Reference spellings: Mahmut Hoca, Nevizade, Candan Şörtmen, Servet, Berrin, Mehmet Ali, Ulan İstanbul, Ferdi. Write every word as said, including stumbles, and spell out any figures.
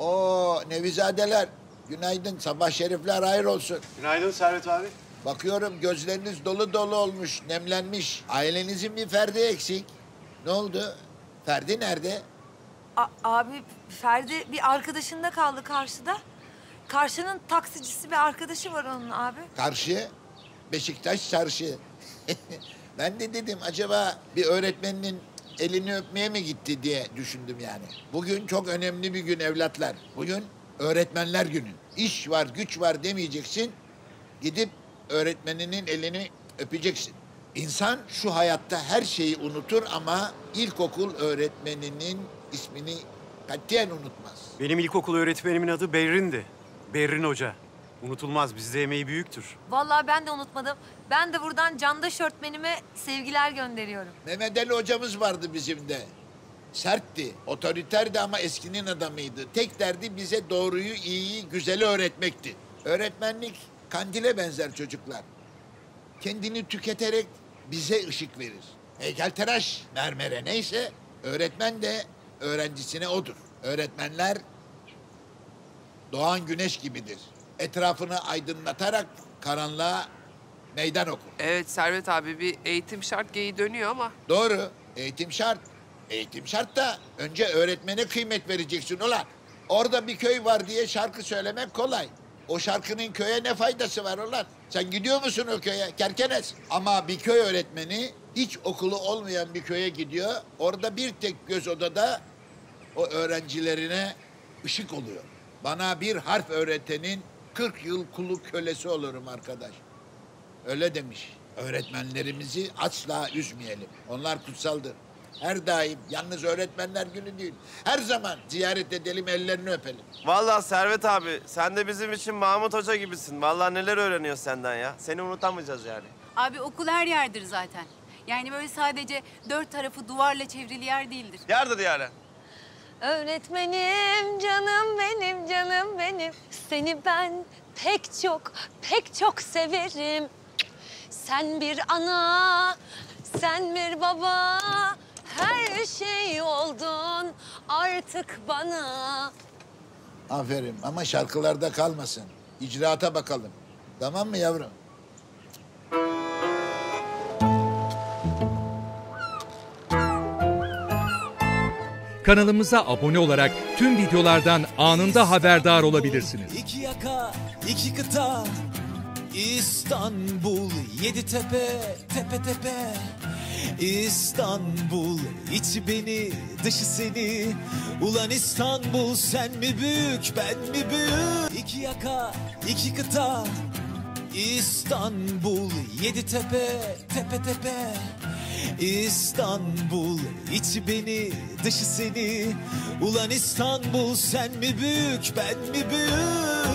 Oo Nevizadeler, günaydın, sabah şerifler hayır olsun. Günaydın Servet abi. Bakıyorum gözleriniz dolu dolu olmuş, nemlenmiş. Ailenizin bir Ferdi eksik. Ne oldu? Ferdi nerede? A abi Ferdi bir arkadaşında kaldı karşıda. Karşının taksicisi bir arkadaşı var onun abi. Karşı? Beşiktaş çarşı. Ben de dedim acaba bir öğretmeninin elini öpmeye mi gitti diye düşündüm yani. Bugün çok önemli bir gün evlatlar. Bugün öğretmenler günü. İş var, güç var demeyeceksin. Gidip öğretmeninin elini öpeceksin. İnsan şu hayatta her şeyi unutur ama ilkokul öğretmeninin ismini katiyen unutmaz. Benim ilkokul öğretmenimin adı Berrin'di. Berrin Hoca. Unutulmaz, bizde emeği büyüktür. Vallahi ben de unutmadım. Ben de buradan Candan Şörtmenime sevgiler gönderiyorum. Mehmet Ali hocamız vardı bizim de. Sertti, otoriterdi ama eskinin adamıydı. Tek derdi bize doğruyu, iyiyi, güzeli öğretmekti. Öğretmenlik kandile benzer çocuklar. Kendini tüketerek bize ışık verir. Heykeltıraş, mermere neyse öğretmen de öğrencisine odur. Öğretmenler doğan güneş gibidir. Etrafını aydınlatarak karanlığa meydan okur. Evet Servet abi, bir eğitim şart geyi dönüyor ama. Doğru, eğitim şart. Eğitim şart da önce öğretmene kıymet vereceksin ulan. Orada bir köy var diye şarkı söylemek kolay. O şarkının köye ne faydası var ulan? Sen gidiyor musun o köye? Kerkenes. Ama bir köy öğretmeni hiç okulu olmayan bir köye gidiyor. Orada bir tek göz odada o öğrencilerine ışık oluyor. Bana bir harf öğretenin kırk yıl kulu kölesi olurum arkadaş. Öyle demiş. Öğretmenlerimizi asla üzmeyelim. Onlar kutsaldır. Her daim, yalnız öğretmenler günü değil, her zaman ziyaret edelim, ellerini öpelim. Vallahi Servet abi, sen de bizim için Mahmut Hoca gibisin. Vallahi neler öğreniyor senden ya. Seni unutamayacağız yani. Abi okul her yerdir zaten. Yani böyle sadece dört tarafı duvarla çevrili yer değildir. Yerdir yani. Öğretmenim, canım benim, canım benim. Seni ben pek çok, pek çok severim. Sen bir ana, sen bir baba. Her şey oldun artık bana. Aferin ama şarkılarda kalmasın. İcraata bakalım. Tamam mı yavrum? Kanalımıza abone olarak tüm videolardan anında haberdar olabilirsiniz. İki yaka, iki kıta, İstanbul, yedi tepe, tepe tepe. İstanbul, içi beni, dışı seni. Ulan İstanbul, sen mi büyük, ben mi büyük? İki yaka, iki kıta, İstanbul, yedi tepe, tepe tepe. İstanbul, içi beni, dışı seni. Ulan İstanbul, sen mi büyük, ben mi büyük?